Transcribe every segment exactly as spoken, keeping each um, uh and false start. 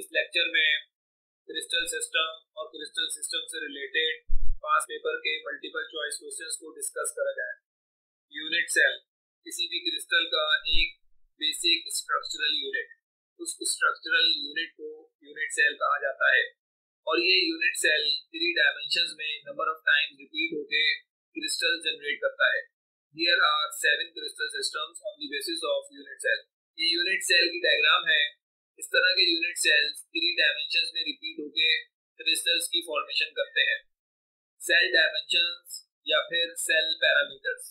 इस लेक्चर में crystal system और क्रिस्टल सिस्टम से रिलेटेड पास पेपर के मल्टीपल चॉइस क्वेश्चंस को डिस्कस करा जाए। यूनिट सेल किसी भी क्रिस्टल का एक बेसिक स्ट्रक्चरल यूनिट, उस स्ट्रक्चरल यूनिट को यूनिट सेल कहा जाता है और ये यूनिट सेल थ्री डायमेंशंस में नंबर ऑफ टाइम्स रिपीट होके क्रिस्टल जनरेट करता है। Here are seven crystal systems on the basis of unit cell. ये unit cell की diagram है। इस तरह के unit cells three dimensions में repeat होके crystals की formation करते हैं। Cell dimensions या फिर cell parameters.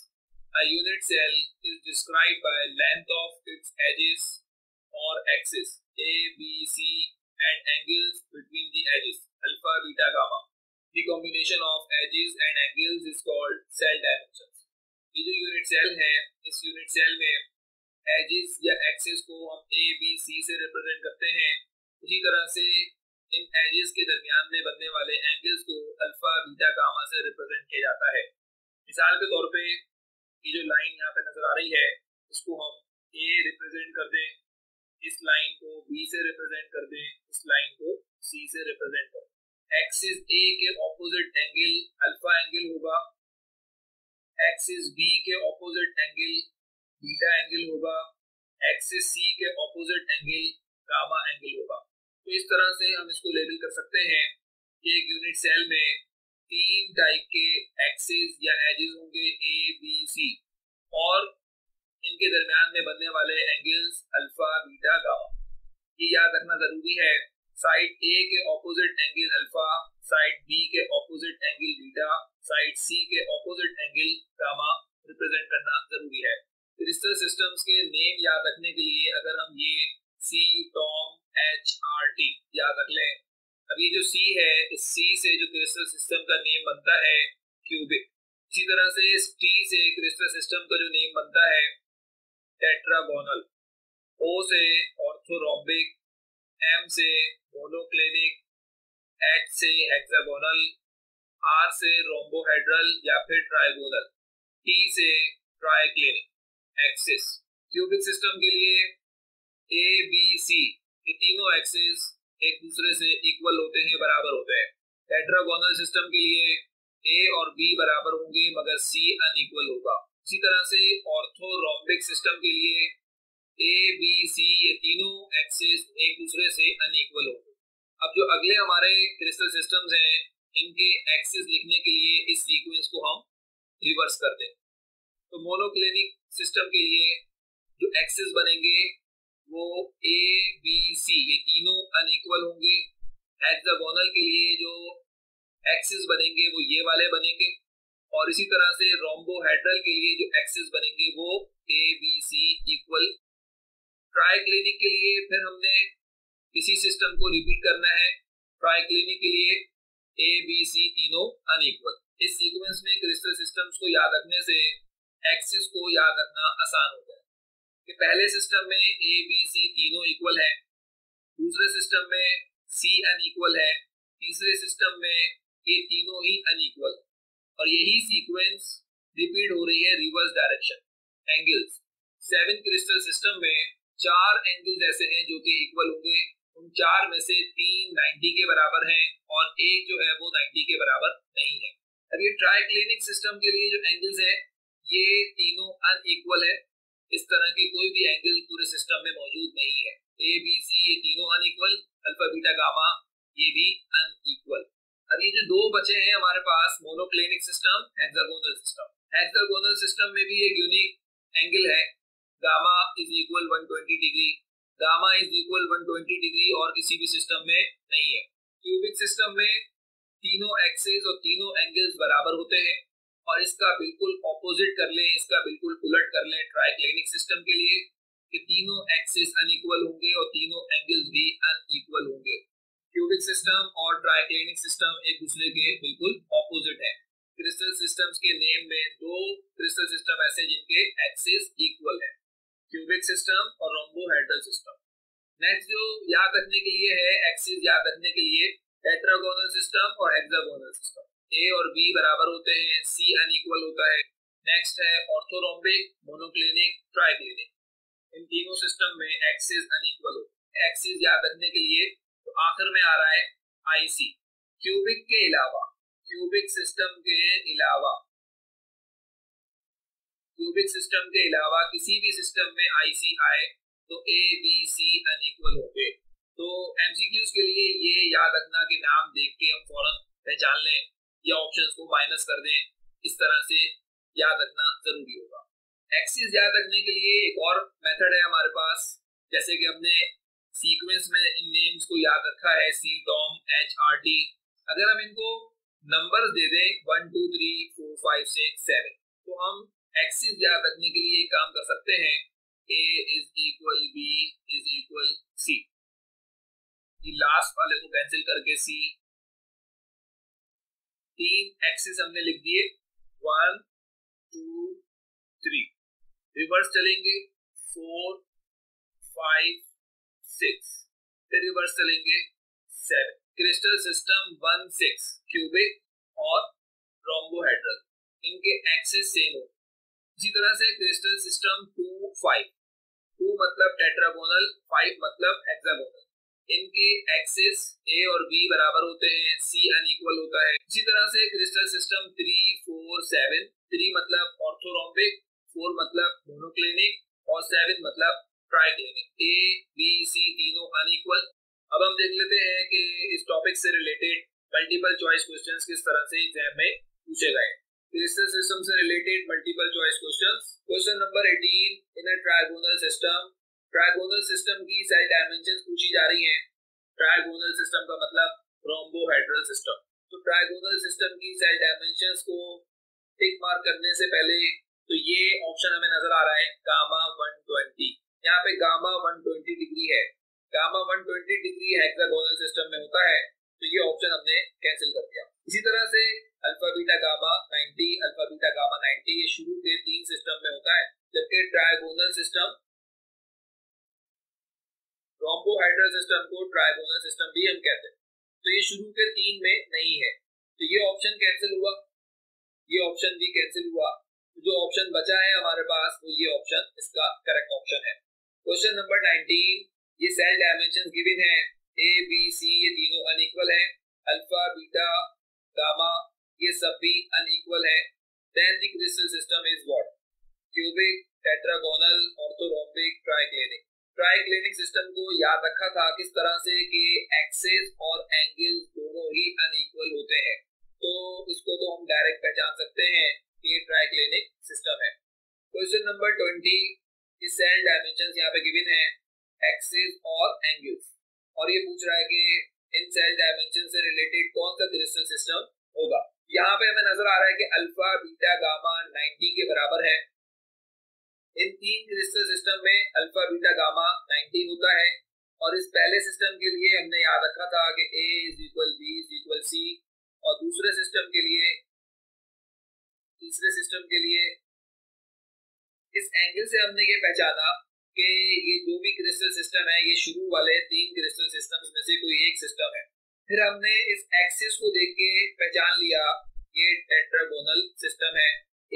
A unit cell is described by length of its edges or axis A, B, C and angles between the edges alpha, beta, gamma. The combination of edges and angles is called cell dimensions. ये जो unit cell है, इस unit cell में edges या axis को हम ए B सी से represent करते हैं। उसी तरह से इन एजेस के दरमियान में बनने वाले एंगल्स को अल्फा बीटा गामा से रिप्रेजेंट किया जाता है। मिसाल के तौर पे ये जो लाइन यहाँ पे नजर आ रही है, इसको हम ए रिप्रेजेंट कर दें, इस लाइन को बी से रिप्रेजेंट कर दें, इस लाइन को सी से रिप्रेजेंट कर दें। एक्सिस ए के ऑपोजिट एंगल अल्फा एंगल होगा, एक्सिस बी के ऑपोजिट एंगल बीटा एंगल होगा, एक्सिस सी के ऑपोजिट एंगल गामा एंगल होगा। तो इस तरह से हम इसको लेबल कर सकते हैं कि एक यूनिट सेल में तीन टाइप के एक्सिस या एजेस होंगे ए बी सी और इनके दरमियान में बनने वाले एंगल्स अल्फा बीटा गामा। ये याद रखना जरूरी है। साइड ए के opposite angle alpha, side B के opposite angle beta, side C के ऑपोजिट एंगल गामा रिप्रेजेंट करना जरूरी है। क्रिस्टल सिस्टम्स के नेम याद रखने के लिए अगर हम ये C Tom H R T याद रख लें। अब ये जो सी है, इस सी से जो क्रिस्टल सिस्टम का नेम बनता है क्यूबिक। इसी तरह से इस टी से क्रिस्टल सिस्टम का जो नेम बनता है टेट्रागोनल, ओ से ऑर्थोरोम्बिक, एम से मोनोक्लिनिक, एच से हेक्सागोनल, आर से रोम्बोहेड्रल या फिर ट्राइगोनल, टी से ट्राइक्लिनिक एक्सिस। क्यूबिक सिस्टम के लिए ए बी सी ये तीनों एक्सिस एक दूसरे से इक्वल होते हैं, बराबर होते हैं। टेट्रागोनल सिस्टम के लिए ए और बी बराबर होंगे मगर सी अनइक्वल होगा। इसी तरह से ऑर्थोरोम्बिक सिस्टम के लिए ए बी सी ये तीनों एक्सिस एक दूसरे से अनइक्वल होंगे। अब जो अगले हमारे क्रिस्टल सिस्टम्स हैं, इनके एक्सिस लिखने के लिए इस सीक्वेंस को हम रिवर्स कर दें। तो मोनोक्लिनिक सिस्टम के लिए जो एक्सिस बनेंगे वो ए बी सी ये तीनों अनइक्वल होंगे। हेक्सागोनल के लिए जो एक्सिस बनेंगे वो ये वाले बनेंगे और इसी तरह से रोम्बोहेड्रल के लिए जो एक्सिस बनेंगे वो A B C equal. Triclinic के लिए फिर हमने इसी सिस्टम को रिपीट करना है। ट्राइक्लिनिक के लिए ए बी सी तीनों अनइक्वल। इस सीक्वेंस में क्रिस्टल सिस्टम्स को याद रखने से एक्सिस को याद रखना आसान हो जाए कि पहले सिस्टम में ए बी सी तीनों इक्वल है, दूसरे सिस्टम में सी अनइक्वल है, तीसरे सिस्टम में ये तीनों ही अनइक्वल और यही सीक्वेंस रिपीट हो रही है reverse direction. Angles seven crystal system में चार एंगल्स ऐसे हैं जो कि इक्वल होंगे। उन चार में से तीन नब्बे के बराबर हैं और एक जो है वो नब्बे के बराबर नहीं है। अब ये ट्राइक्लिनिक सिस्टम के लिए जो एंगल्स हैं ये तीनों अनइक्वल है। इस तरह के कोई भी एंगल पूरे सिस्टम में मौजूद नहीं है। ए बी सी ये तीनों अनइक्वल, अल्फा बीटा गामा ये भी अनइक्वल। अब ये जो दो बचे हैं हमारे पास, monoclinic system, hexagonal system. Hexagonal system में भी एक यूनिक एंगल है, गामा इज इक्वल एक सौ बीस डिग्री। गामा इज इक्वल एक सौ बीस डिग्री और किसी भी सिस्टम में नहीं है। क्यूबिक सिस्टम में तीनों एक्सिस और तीनों एंगल्स बराबर होते हैं और इसका बिल्कुल ऑपोजिट कर लें, इसका बिल्कुल उलट कर लें ट्राइक्लिनिक सिस्टम के लिए कि तीनों एक्सिस अनइक्वल होंगे और तीनों एंगल्स भी अनइक्वल होंगे। क्यूबिक सिस्टम और ट्राइक्लिनिक सिस्टम एक दूसरे के बिल्कुल ऑपोजिट है। क्रिस्टल सिस्टम्स के नेम में दो क्रिस्टल सिस्टम ऐसे जिनके एक्सिस इक्वल है, क्यूबिक सिस्टम और रोम्बोहेड्रल सिस्टम। नेक्स्ट जो याद रखने के लिए है, एक्सिस याद रखने के लिए टेट्रागोनल सिस्टम और हेक्सागोनल सिस्टम। ए और बी बराबर होते हैं, सी अनइक्वल होता है। नेक्स्ट है ऑर्थोरोम्बिक, मोनोक्लिनिक, ट्राइक्लिनिक। इन तीनों सिस्टम में एक्सिस अनइक्वल होते हैं। एक्सिस याद रखने के लिए तो आखिर में आ रहा है आईसी। क्यूबिक के अलावा, क्यूबिक सिस्टम के अलावा, क्यूबिक सिस्टम के अलावा किसी भी सिस्टम में आईसी आए तो ए बी सी अनइक्वल हो गए। तो एमसीक्यूज के लिए ये याद रखना कि नाम देख के हम फौरन पहचान लें या ऑप्शंस को माइनस कर दें, इस तरह से याद रखना जरूरी होगा। एक्सिस याद रखने के लिए एक और मेथड है हमारे पास, जैसे कि हमने सीक्वेंस में इन नेम्स को याद रखा है C Dom H R T, अगर हम इनको नंबर्स दे दें one two three four five six seven तो हम एक्सिस याद रखने के लिए काम कर सकते हैं A is equal B is equal C. Last वाले को कैंसिल करके सी, तीन एक्सिस हमने लिख दिए वन टू थ्री, रिवर्स चलेंगे फोर फाइव सिक्स, फिर रिवर्स चलेंगे seven. Crystal system one six cubic और रोम्बोहेड्रल, इनके एक्सिस सेम हो। इसी तरह से crystal system two five, two मतलब टेट्रागोनल, फाइव मतलब हेक्सागोनल, इनके एक्सिस ए और बी बराबर होते हैं, सी अनइक्वल होता है। इसी तरह से crystal system three four seven, three मतलब ऑर्थोरोम्बिक, फोर मतलब मोनोक्लिनिक और सेवन मतलब ट्राइक्लिनिक, ए बी सी तीनों अनइक्वल। अब हम देख लेते हैं कि इस टॉपिक से रिलेटेड मल्टीपल चॉइस क्वेश्चंस किस तरह से एग्जाम में पूछे गए। क्रिस्टल सिस्टम से related multiple choice questions, question number अठारह, इन a trigonal system, trigonal system की सारी डायमेंशंस पूछी जा रही हैं। ट्राइगोनल सिस्टम का मतलब रोम्बोहेड्रल सिस्टम, तो ट्राइगोनल सिस्टम की सारी डायमेंशंस को टिक मार्क करने से पहले तो ये ऑप्शन हमें नजर आ रहा है गामा एक सौ बीस, यहाँ पे गामा एक सौ बीस डिग्री है, गामा एक सौ बीस डिग्री हेक्सागोनल सिस्टम में होता है, तो ये ऑप्शन हमने कैंसिल कर दिया। इसी तरह से अल्फा बीटा गामा नब्बे, अल्फा बीटा गामा नब्बे ये शुरू के तीन सिस्टम में होता है, जबकि ट्राइगोनल सिस्टम रोम्बोहेड्रल सिस्टम को ट्राइगोनल सिस्टम भी हम कहते हैं, तो ये शुरू के तीन में नहीं है, तो ये ऑप्शन कैंसिल हुआ, ये ऑप्शन भी कैंसिल हुआ, जो ऑप्शन बचा है हमारे पास वो ये ऑप्शन इसका करेक्ट ऑप्शन है। क्वेश्चन नंबर उन्नीस, ये सेल डायमेंशंस गिवन है ए बी सी ये तीनों अनइक्वल है, अल्फा बीटा गामा ये सब भी अनइक्वल है, then the crystal system is what, cubic tetragonal orthorhombic triclinic. Triclinic system को याद रखा था किस तरह से कि एक्सेस और एंगल दोनों ही अनइक्वल होते हैं, तो इसको तो हम डायरेक्ट पहचान सकते हैं कि ये ट्राइक्लिनिक सिस्टम है। क्वेश्चन नंबर बीस, इस सेल डायमेंशंस यहाँ पे गिवन है एक्सेस और एंगल्स, और ये पूछ रहा है कि इन सेल डायमेंशन से रिलेटेड कौन सा क्रिस्टल सिस्टम होगा। यहाँ पे हमें नजर आ रहा है कि अल्फा बीटा गामा नाइनटी के बराबर है, इन तीन क्रिस्टल सिस्टम में अल्फा बीटा गामा नाइनटीन होता है, और इस पहले सिस्टम के लिए हमने याद रखा था कि A is equal B is equal C, और दूसरे सिस्टम के लिए, तीसरे सिस्टम के लिए इस एंगल से हमने ये पहचाना कि ये जो भी क्रिस्टल सिस्टम है ये शुरू वाले तीन क्रिस्टल सिस्टम में से कोई एक सिस्टम है। फिर हमने इस एक्सिस को देख के पहचान लिया ये टेट्रागोनल सिस्टम है,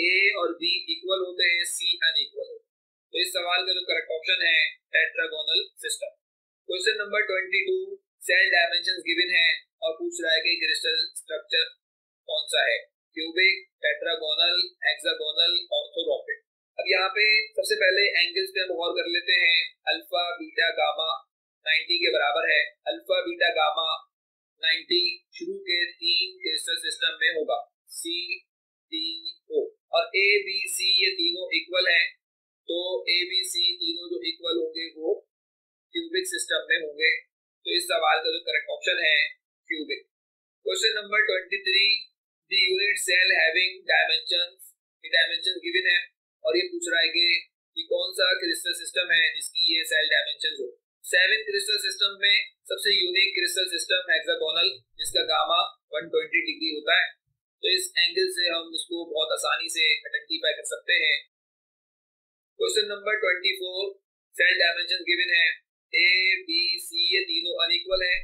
ए और बी इक्वल होते हैं, सी अनइक्वल होते हैं, तो इस सवाल का जो करेक्ट ऑप्शन है टेट्रागोनल सिस्टम। क्वेश्चन नंबर बाईस, सेल डायमेंशंस गिवन है और पूछ रहा है कि क्रिस्टल स्ट्रक्चर कौन सा है, क्यूबिक टेट्रागोनल हेक्सागोनल ऑर्थोरोम्बिक। अब यहाँ पे सबसे पहले एंगल्स पे हम गौर कर लेते हैं, अल्फा बीटा गामा नब्बे के बराबर है, अल्फा बीटा गामा नब्बे शुरू के तीन क्रिस्टल सिस्टम में होगा सी डी ओ, और ए बी सी ये तीनों इक्वल हैं, तो ए बी सी तीनों जो इक्वल होंगे वो क्यूबिक सिस्टम में होंगे, तो इस सवाल का जो करेक्ट ऑप्शन है क्यूबिक। क्वेश्चन नंबर तेईस, the unit cell having dimensions, ये डायमेंशंस गिवन है और ये पूछ रहा है कि ये कौन सा क्रिस्टल सिस्टम है जिसकी ये सेल डायमेंशंस हो। सेवन क्रिस्टल सिस्टम में सबसे यूनिक क्रिस्टल सिस्टम हेक्सागोनल जिसका गामा एक सौ बीस डिग्री होता है, तो इस एंगल से हम इसको बहुत आसानी से आइडेंटिफाई कर सकते हैं। क्वेश्चन नंबर चौबीस, सेल डायमेंशन गिवन है ए बी सी ये तीनों अनइक्वल हैं,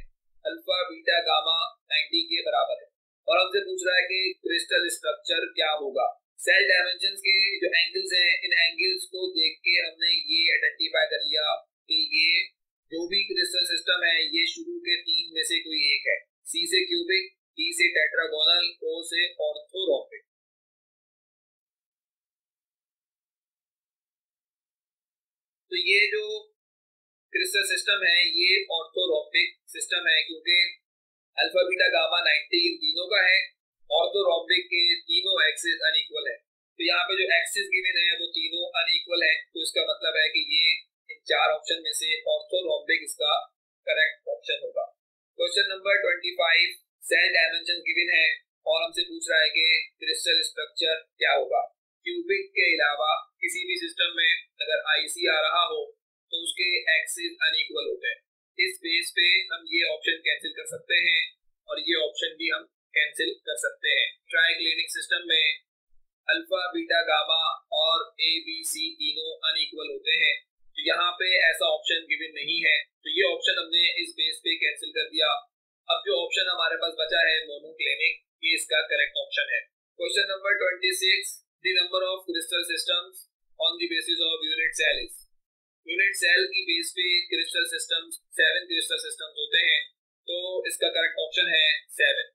अल्फा बीटा गामा नब्बे के बराबर है, और हमसे पूछ रहा है कि क्रिस्टल स्ट्रक्चर क्या होगा। सेल डायमेंशन के जो एंगल्स हैं इन एंगल्स को देख के हमने ये आइडेंटिफाई कर लिया कि ये जो भी क्रिस्टल सिस्टम है ये शुरू के तीन में से कोई एक है। सी से क्यूबिक, टी से टेट्रागोनल, ओ से ऑर्थोरोपिक। तो ये जो क्रिस्टल सिस्टम है ये ऑर्थोरोपिक सिस्टम है क्योंकि अल्फा बीटा गामा नाइंटी इन तीनों का है। ऑर्थोरोपिक के तीनों एक्सिस अनइक्वल है, तो यहाँ पे जो एक्सिस गिवन है वो तीनों अनइक्वल है, तो इसका मतलब है कि ये इन चार ऑप्शन में से ऑर्थोरोपिक इसका करेक्ट ऑप्शन होगा। Question number twenty five cell dimension given है और हमसे पूछ रहा है कि क्रिस्टल स्ट्रक्चर क्या होगा। क्यूबिक के अलावा किसी भी सिस्टम में अगर आईसी आ रहा हो तो उसके एक्सिस अनइक्वल होते हैं। इस बेस पे हम ये ऑप्शन कैंसिल कर सकते हैं और ये ऑप्शन भी हम कैंसिल कर सकते हैं। ट्राइक्लिनिक सिस्टम में अल्फा बीटा गामा और ए बी सी तीनों अनइक्वल होते हैं, तो यहाँ पे ऐसा ऑप्शन गिवन नहीं है, तो ये ऑप्शन हमने इस बेस पे कैंसिल कर दिया। अब जो ऑप्शन हमारे पास बचा है मोनोक्लिनिक, ये इसका करेक्ट ऑप्शन है। Question number twenty six the number of crystal systems on the basis of unit cell. Unit cell की बेस पे crystal systems seven crystal systems होते हैं, तो इसका करेक्ट ऑप्शन है सेवन।